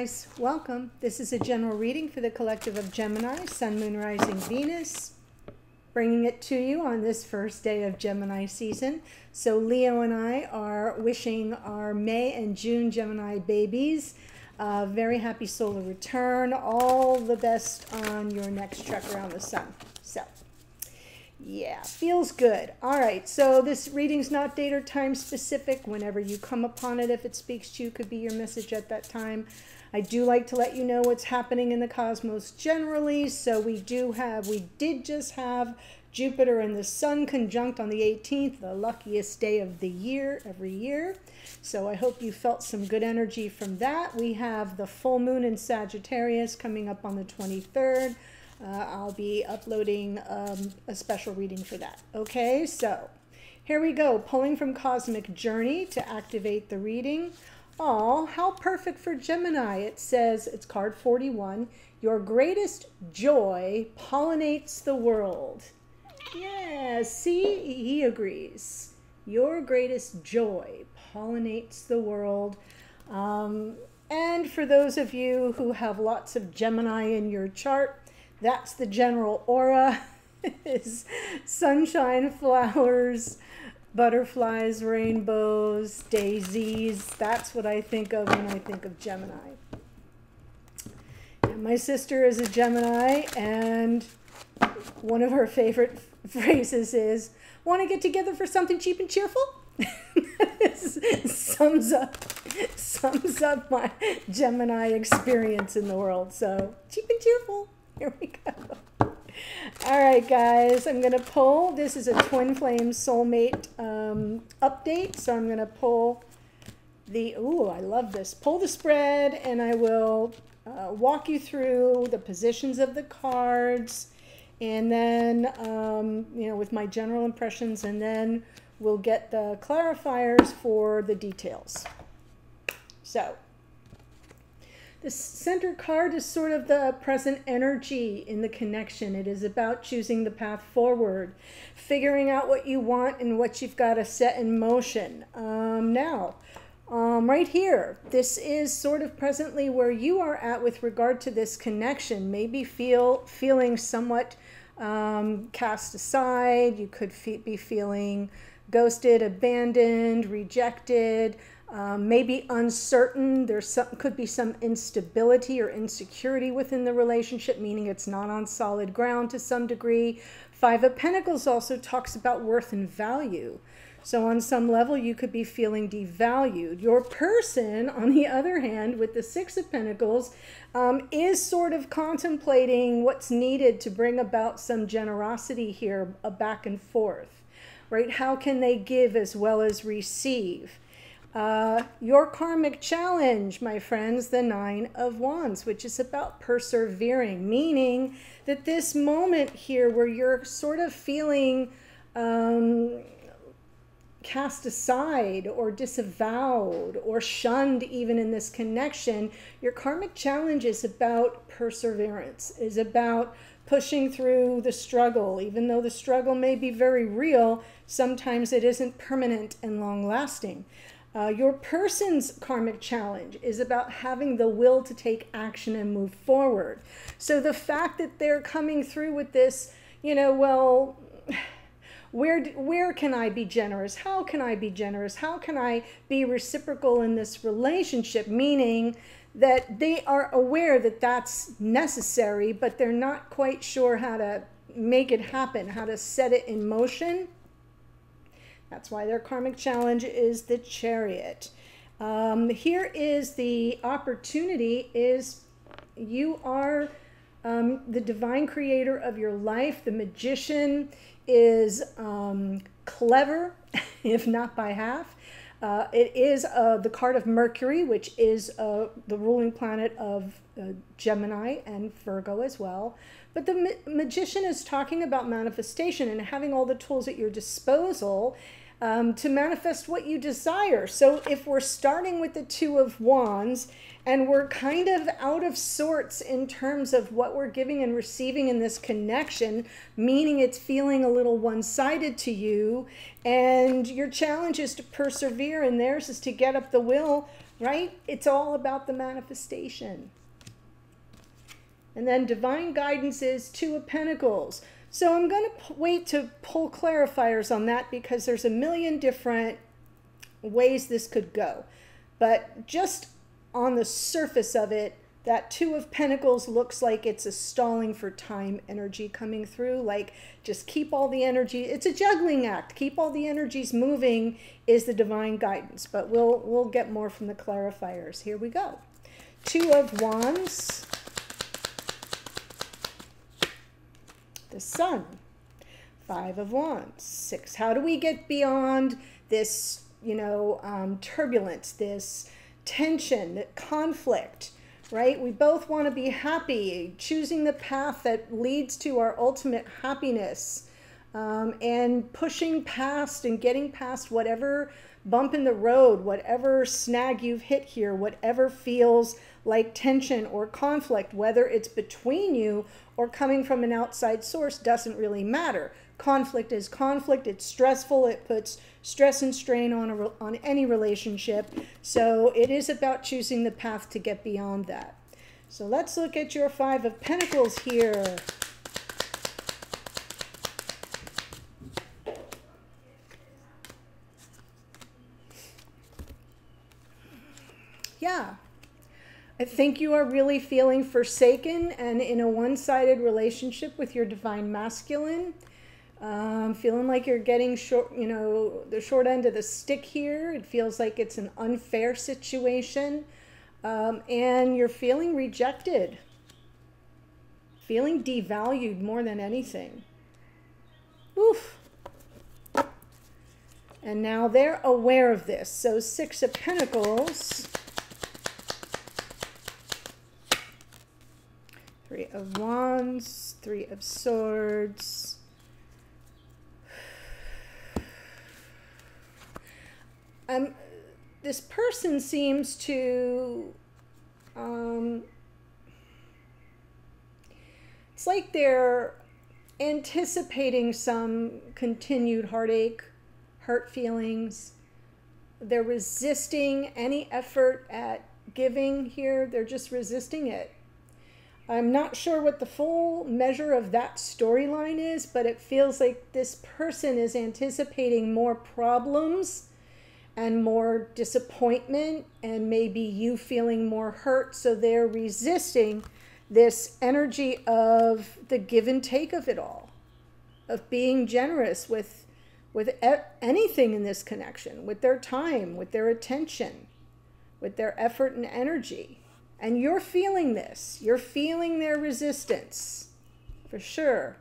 guys, welcome. This is a general reading for the collective of Gemini, Sun, Moon, Rising, Venus, bringing it to you on this first day of Gemini season. So Leo and I are wishing our May and June Gemini babies a very happy solar return. All the best on your next trek around the sun. So yeah, feels good. All right, so this reading's not date or time specific. Whenever you come upon it, if it speaks to you, could be your message at that time. I do like to let you know what's happening in the cosmos generally. So we did just have Jupiter and the Sun conjunct on the 18th, the luckiest day of the year every year. So I hope you felt some good energy from that. We have the full moon in Sagittarius coming up on the 23rd. I'll be uploading a special reading for that. Okay, so here we go. Pulling from Cosmic Journey to activate the reading. Oh, how perfect for Gemini. It says, it's card 41, your greatest joy pollinates the world. Yeah, see, he agrees. Your greatest joy pollinates the world. And for those of you who have lots of Gemini in your chart, that's the general aura, is sunshine, flowers, butterflies, rainbows, daisies. That's what I think of when I think of Gemini. And my sister is a Gemini, and one of her favorite phrases is, "Want to get together for something cheap and cheerful?" This sums up my Gemini experience in the world. So cheap and cheerful. Here we go. All right, guys, I'm going to pull. This is a Twin Flame Soulmate update, so I'm going to pull the, ooh, I love this. Pull the spread, and I will walk you through the positions of the cards, and then, you know, with my general impressions, and then we'll get the clarifiers for the details. So the center card is sort of the present energy in the connection. It is about choosing the path forward, figuring out what you want and what you've got to set in motion. Right here, this is sort of presently where you are at with regard to this connection. Maybe feeling somewhat cast aside. You could be feeling ghosted, abandoned, rejected. Maybe uncertain. There could be some instability or insecurity within the relationship, meaning it's not on solid ground to some degree. Five of Pentacles also talks about worth and value. So on some level, you could be feeling devalued. Your person, on the other hand, with the Six of Pentacles, is sort of contemplating what's needed to bring about some generosity here, a back and forth, right? How can they give as well as receive? Your karmic challenge, my friends, the Nine of Wands, which is about persevering, meaning that this moment here where you're sort of feeling cast aside or disavowed or shunned even in this connection, your karmic challenge is about perseverance, is about pushing through the struggle. Even though the struggle may be very real, sometimes it isn't permanent and long-lasting. Your person's karmic challenge is about having the will to take action and move forward. So the fact that they're coming through with this, you know, well, where can I be generous? How can I be generous? How can I be reciprocal in this relationship? Meaning that they are aware that that's necessary, but they're not quite sure how to make it happen, how to set it in motion. That's why their karmic challenge is the Chariot. Here is the opportunity, is you are the divine creator of your life. The magician is clever, if not by half. It is the card of Mercury, which is the ruling planet of Gemini and Virgo as well. But the magician is talking about manifestation and having all the tools at your disposal to manifest what you desire. So if we're starting with the Two of Wands and we're kind of out of sorts in terms of what we're giving and receiving in this connection, meaning it's feeling a little one-sided to you, and your challenge is to persevere and theirs is to get up the will right? It's all about the manifestation. And then divine guidance is Two of Pentacles. So I'm going to wait to pull clarifiers on that because there's a million different ways this could go. But just on the surface of it, that Two of Pentacles looks like it's a stalling for time energy coming through. Like, just keep all the energy. It's a juggling act. Keep all the energies moving is the divine guidance. But we'll get more from the clarifiers. Here we go. Two of Wands. The Sun. Five of Wands. Six. How do we get beyond this, you know, turbulence, this tension, that conflict? Right? We both want to be happy, choosing the path that leads to our ultimate happiness, and pushing past and getting past whatever bump in the road, whatever snag you've hit here, whatever feels like tension or conflict, whether it's between you or coming from an outside source, doesn't really matter. Conflict is conflict. It's stressful. It puts stress and strain on any relationship. So it is about choosing the path to get beyond that. So let's look at your Five of Pentacles here. Yeah. I think you are really feeling forsaken and in a one-sided relationship with your divine masculine. Feeling like you're getting short, you know, the short end of the stick here. It feels like it's an unfair situation, and you're feeling rejected, feeling devalued more than anything. Oof. And now they're aware of this. So Six of Pentacles, Three of Wands, Three of Swords. This person seems to, it's like they're anticipating some continued heartache, hurt feelings. They're resisting any effort at giving here. They're just resisting it. I'm not sure what the full measure of that storyline is, but it feels like this person is anticipating more problems and more disappointment, and maybe you feeling more hurt. So they're resisting this energy of the give and take of it all, of being generous with anything in this connection, with their time, with their attention, with their effort and energy. And you're feeling this. You're feeling their resistance, for sure.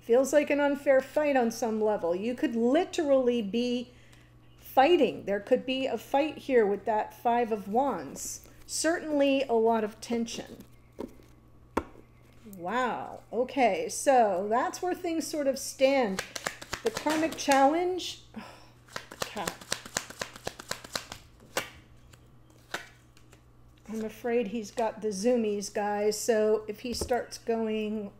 Feels like an unfair fight on some level. You could literally be fighting. There could be a fight here with that Five of Wands. Certainly a lot of tension. Wow. Okay, so that's where things sort of stand. The karmic challenge. Oh, cat. I'm afraid he's got the zoomies, guys. So if he starts going,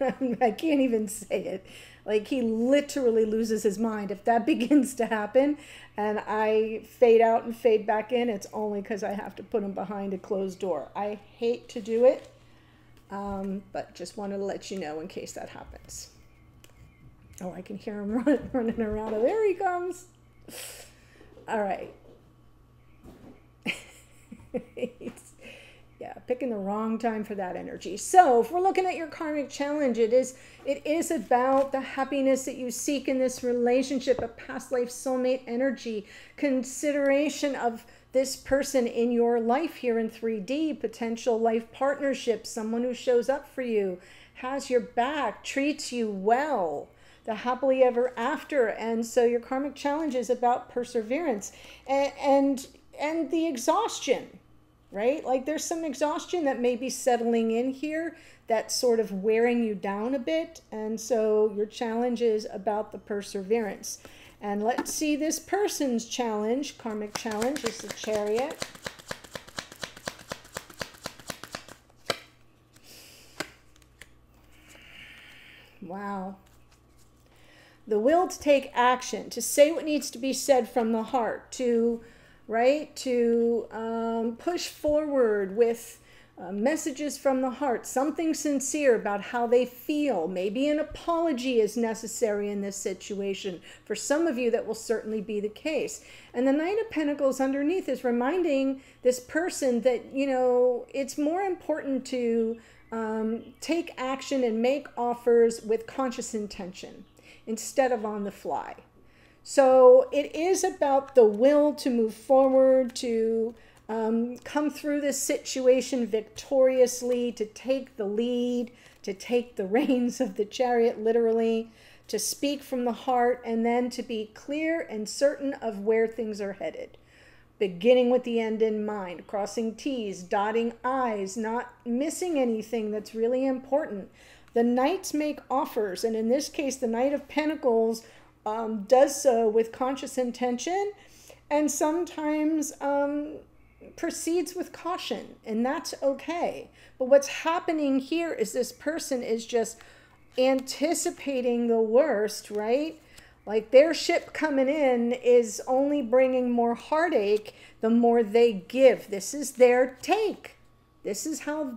I can't even say it. Like, he literally loses his mind. If that begins to happen and I fade out and fade back in, it's only because I have to put him behind a closed door. I hate to do it, but just wanted to let you know in case that happens. Oh, I can hear him running around. Oh, there he comes. All right. Yeah, picking the wrong time for that energy. So if we're looking at your karmic challenge, it is about the happiness that you seek in this relationship, a past life soulmate energy, consideration of this person in your life here in 3D, potential life partnership, someone who shows up for you, has your back, treats you well, the happily ever after. And so your karmic challenge is about perseverance and the exhaustion. Right? Like, there's some exhaustion that may be settling in here that's sort of wearing you down a bit. And so your challenge is about the perseverance. And let's see this person's challenge, karmic challenge, is the Chariot. Wow. The will to take action, to say what needs to be said from the heart, to, right, to push forward with messages from the heart, something sincere about how they feel. Maybe an apology is necessary in this situation. For some of you, that will certainly be the case. And the Knight of Pentacles underneath is reminding this person that, you know, it's more important to take action and make offers with conscious intention instead of on the fly. So it is about the will to move forward, to come through this situation victoriously, to take the lead, to take the reins of the chariot, literally, to speak from the heart, and then to be clear and certain of where things are headed. Beginning with the end in mind, crossing T's, dotting I's, not missing anything that's really important. The knights make offers, and in this case, the Knight of Pentacles does so with conscious intention and sometimes proceeds with caution, and that's okay. But what's happening here is this person is just anticipating the worst, right? Like their ship coming in is only bringing more heartache the more they give. This is their take. This is how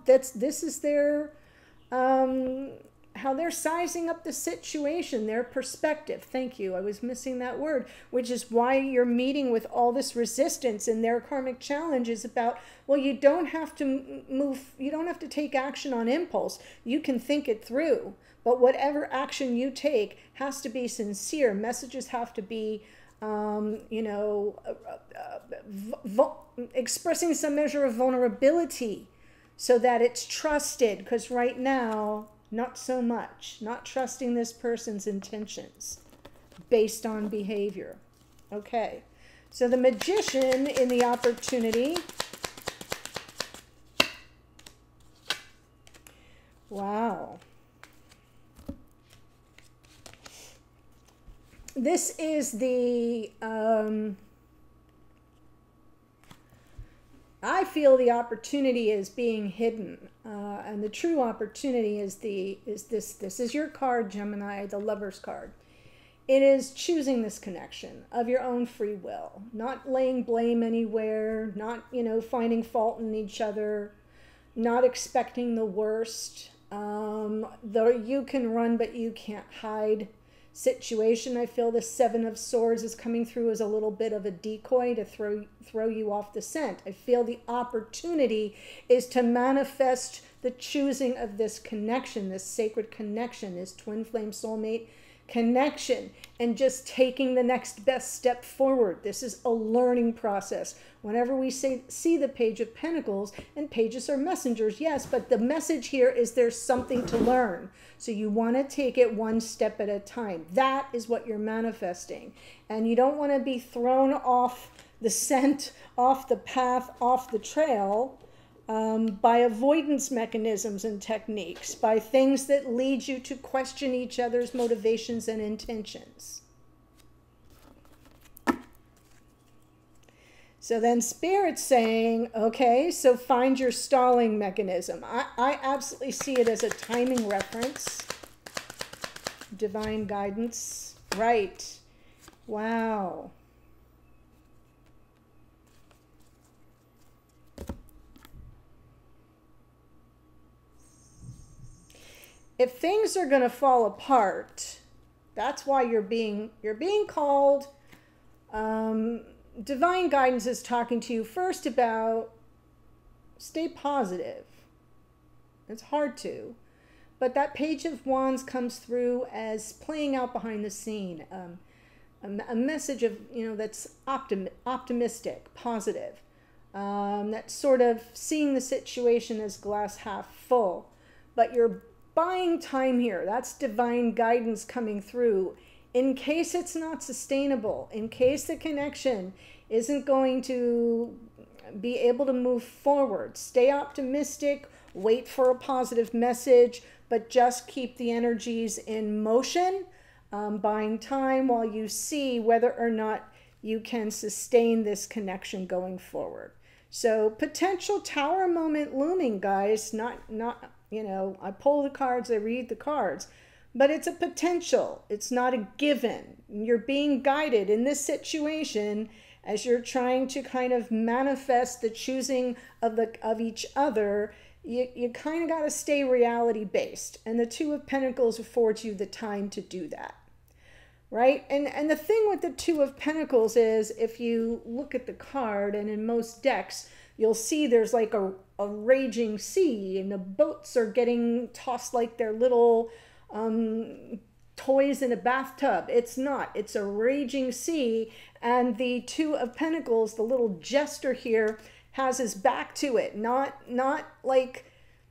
how they're sizing up the situation, their perspective. Thank you. I was missing that word, which is why you're meeting with all this resistance, and their karmic challenge is about, well, you don't have to move. You don't have to take action on impulse. You can think it through. But whatever action you take has to be sincere. Messages have to be, you know, expressing some measure of vulnerability so that it's trusted. Because right now, not so much. Not trusting this person's intentions based on behavior. Okay. So the Magician in the opportunity. Wow. This is the, I feel the opportunity is being hidden, and the true opportunity is this is your card, Gemini, the Lover's card. It is choosing this connection of your own free will, not laying blame anywhere, not, you know, finding fault in each other, not expecting the worst, though you can run, but you can't hide. Situation. I feel the Seven of Swords is coming through as a little bit of a decoy to throw you off the scent. I feel the opportunity is to manifest the choosing of this connection, this sacred connection, this twin flame soulmate connection, and just taking the next best step forward. This is a learning process. Whenever we see the Page of Pentacles, and pages are messengers, yes, but the message here is there's something to learn. So you want to take it one step at a time. That is what you're manifesting. And you don't want to be thrown off the scent, off the path, off the trail by avoidance mechanisms and techniques, by things that lead you to question each other's motivations and intentions. So then Spirit's saying, okay, so find your stalling mechanism. I absolutely see it as a timing reference. Divine guidance. Right. Wow. If things are going to fall apart, that's why you're being called. Divine guidance is talking to you first about stay positive. It's hard to, but that Page of Wands comes through as playing out behind the scene, a message of, you know, that's optimistic, positive, that's sort of seeing the situation as glass half full, but you're buying time here. That's divine guidance coming through in case it's not sustainable, in case the connection isn't going to be able to move forward. Stay optimistic, wait for a positive message, but just keep the energies in motion, buying time while you see whether or not you can sustain this connection going forward. So potential tower moment looming, guys. Not, you know, I pull the cards, I read the cards, But it's a potential. It's not a given. You're being guided in this situation as you're trying to kind of manifest the choosing of each other. You kind of got to stay reality-based. And the Two of Pentacles affords you the time to do that, right? And the thing with the Two of Pentacles is, if you look at the card, and in most decks, you'll see there's like a raging sea, and the boats are getting tossed like they're little toys in a bathtub. It's not. It's a raging sea. And the Two of Pentacles, the little jester here, has his back to it, not like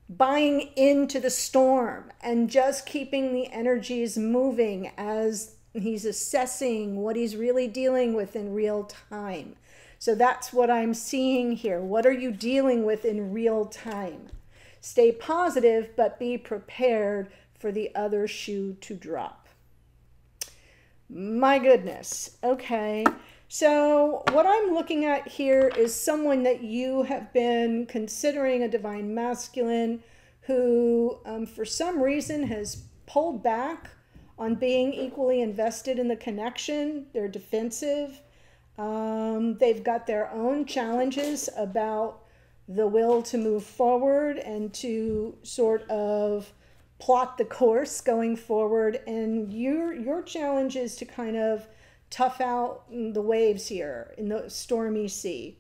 buying into the storm, and just keeping the energies moving as he's assessing what he's really dealing with in real time. So that's what I'm seeing here. What are you dealing with in real time? Stay positive, but be prepared for the other shoe to drop. My goodness. Okay. So what I'm looking at here is someone that you have been considering a divine masculine who, for some reason, has pulled back on being equally invested in the connection. They're defensive. They've got their own challenges about the will to move forward and to sort of plot the course going forward. And your challenge is to kind of tough out the waves here in the stormy sea.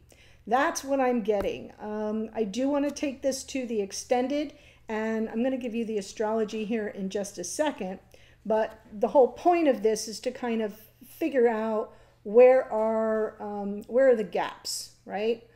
That's what I'm getting. I do want to take this to the extended, and I'm going to give you the astrology here in just a second. But the whole point of this is to kind of figure out where are the gaps, right?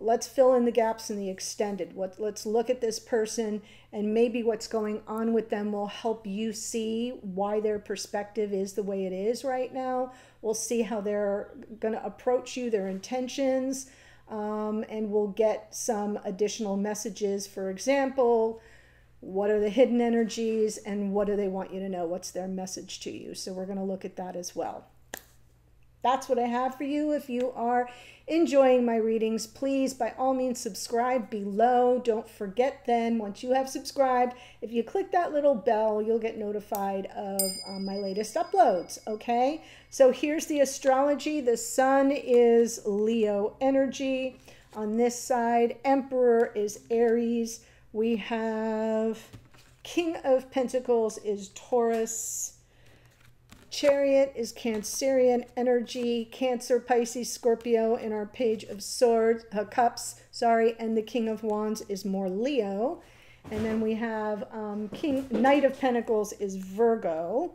Let's fill in the gaps in the extended. Let's look at this person, and maybe what's going on with them will help you see why their perspective is the way it is right now. We'll see how they're going to approach you, their intentions, and we'll get some additional messages. For example, what are the hidden energies, and what do they want you to know? What's their message to you? So we're going to look at that as well. That's what I have for you. If you are enjoying my readings, please, by all means, subscribe below. Don't forget then, once you have subscribed, if you click that little bell, you'll get notified of my latest uploads, okay? So here's the astrology. The sun is Leo energy. On this side, Emperor is Aries. We have King of Pentacles is Taurus. Chariot is Cancerian energy, Cancer, Pisces, Scorpio, and our Page of Swords, Cups, sorry, and the King of Wands is more Leo. And then we have Knight of Pentacles is Virgo.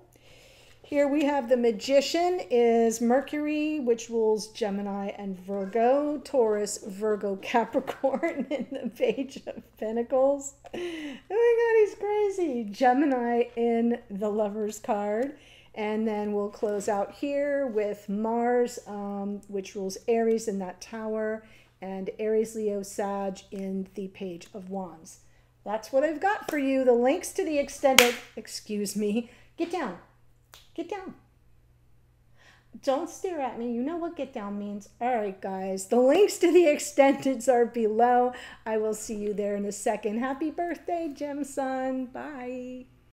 Here we have the Magician is Mercury, which rules Gemini and Virgo, Taurus, Virgo, Capricorn, and the Page of Pentacles. Oh my God, he's crazy. Gemini in the Lover's card. And then we'll close out here with Mars, which rules Aries in that tower, and Aries, Leo, Sag in the Page of Wands. That's what I've got for you. The links to the extended, excuse me, get down, get down. Don't stare at me. You know what get down means. All right, guys, the links to the extendeds are below. I will see you there in a second. Happy birthday, Gem Sun. Bye.